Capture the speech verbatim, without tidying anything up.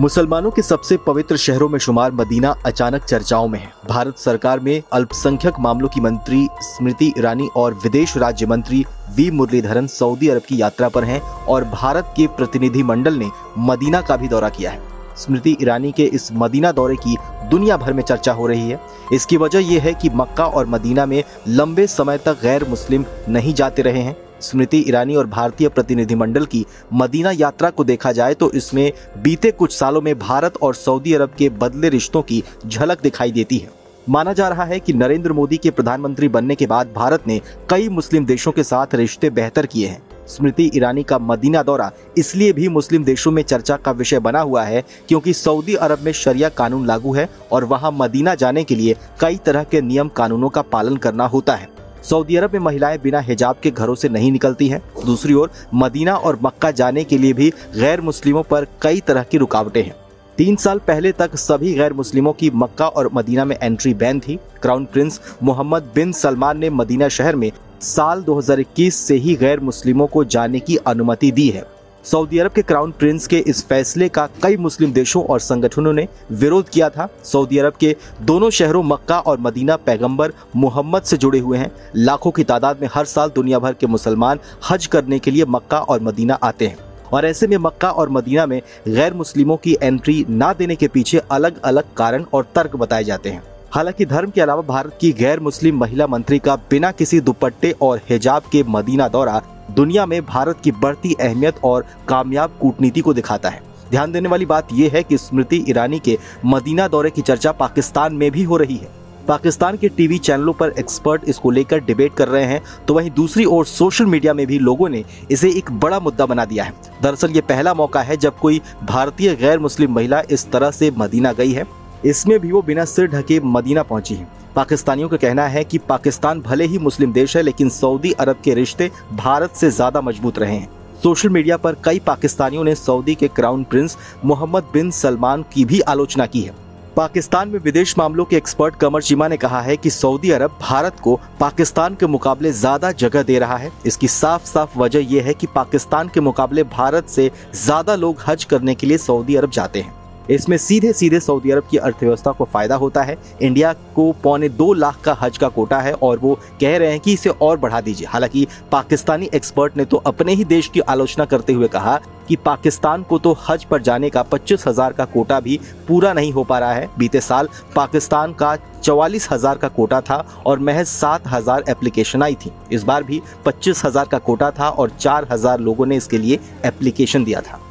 मुसलमानों के सबसे पवित्र शहरों में शुमार मदीना अचानक चर्चाओं में है। भारत सरकार में अल्पसंख्यक मामलों की मंत्री स्मृति ईरानी और विदेश राज्य मंत्री वी मुरलीधरन सऊदी अरब की यात्रा पर हैं और भारत के प्रतिनिधि मंडल ने मदीना का भी दौरा किया है। स्मृति ईरानी के इस मदीना दौरे की दुनिया भर में चर्चा हो रही है। इसकी वजह यह है कि मक्का और मदीना में लंबे समय तक गैर मुस्लिम नहीं जाते रहे हैं। स्मृति ईरानी और भारतीय प्रतिनिधिमंडल की मदीना यात्रा को देखा जाए तो इसमें बीते कुछ सालों में भारत और सऊदी अरब के बदले रिश्तों की झलक दिखाई देती है। माना जा रहा है कि नरेंद्र मोदी के प्रधानमंत्री बनने के बाद भारत ने कई मुस्लिम देशों के साथ रिश्ते बेहतर किए हैं। स्मृति ईरानी का मदीना दौरा इसलिए भी मुस्लिम देशों में चर्चा का विषय बना हुआ है क्योंकि सऊदी अरब में शरिया कानून लागू है और वहां मदीना जाने के लिए कई तरह के नियम कानूनों का पालन करना होता है। सऊदी अरब में महिलाएं बिना हिजाब के घरों से नहीं निकलती हैं। दूसरी ओर मदीना और मक्का जाने के लिए भी गैर मुस्लिमों पर कई तरह की रुकावटें हैं। तीन साल पहले तक सभी गैर मुस्लिमों की मक्का और मदीना में एंट्री बैन थी। Crown prince Mohammed bin Salman ने मदीना शहर में साल दो हज़ार इक्कीस से ही गैर मुस्लिमों को जाने की अनुमति दी है। सऊदी अरब के क्राउन प्रिंस के इस फैसले का कई मुस्लिम देशों और संगठनों ने विरोध किया था। सऊदी अरब के दोनों शहरों मक्का और मदीना पैगंबर मोहम्मद से जुड़े हुए हैं। लाखों की तादाद में हर साल दुनिया भर के मुसलमान हज करने के लिए मक्का और मदीना आते हैं और ऐसे में मक्का और मदीना में गैर मुस्लिमों की एंट्री ना देने के पीछे अलग अलग कारण और तर्क बताए जाते हैं। हालांकि धर्म के अलावा भारत की गैर मुस्लिम महिला मंत्री का बिना किसी दुपट्टे और हिजाब के मदीना दौरा दुनिया में भारत की बढ़ती अहमियत और कामयाब कूटनीति को दिखाता है। ध्यान देने वाली बात यह है कि स्मृति ईरानी के मदीना दौरे की चर्चा पाकिस्तान में भी हो रही है। पाकिस्तान के टीवी चैनलों पर एक्सपर्ट इसको लेकर डिबेट कर रहे हैं तो वहीं दूसरी ओर सोशल मीडिया में भी लोगों ने इसे एक बड़ा मुद्दा बना दिया है। दरअसल ये पहला मौका है जब कोई भारतीय गैर मुस्लिम महिला इस तरह से मदीना गई है, इसमें भी वो बिना सिर ढके मदीना पहुंची है। पाकिस्तानियों का कहना है कि पाकिस्तान भले ही मुस्लिम देश है लेकिन सऊदी अरब के रिश्ते भारत से ज्यादा मजबूत रहे हैं। सोशल मीडिया पर कई पाकिस्तानियों ने सऊदी के crown prince Mohammed bin Salman की भी आलोचना की है। पाकिस्तान में विदेश मामलों के एक्सपर्ट कमर चीमा ने कहा है कि सऊदी अरब भारत को पाकिस्तान के मुकाबले ज्यादा जगह दे रहा है। इसकी साफ साफ वजह यह है कि पाकिस्तान के मुकाबले भारत से ज्यादा लोग हज करने के लिए सऊदी अरब जाते हैं। इसमें सीधे सीधे सऊदी अरब की अर्थव्यवस्था को फायदा होता है। इंडिया को पौने दो लाख का हज का कोटा है और वो कह रहे हैं कि इसे और बढ़ा दीजिए। हालांकि पाकिस्तानी एक्सपर्ट ने तो अपने ही देश की आलोचना करते हुए कहा कि पाकिस्तान को तो हज पर जाने का पच्चीस हजार का कोटा भी पूरा नहीं हो पा रहा है। बीते साल पाकिस्तान का चौवालीस हजार का कोटा था और महज सात हजार एप्लीकेशन आई थी। इस बार भी पच्चीस हजार का कोटा था और चार हजार लोगों ने इसके लिए एप्लीकेशन दिया था।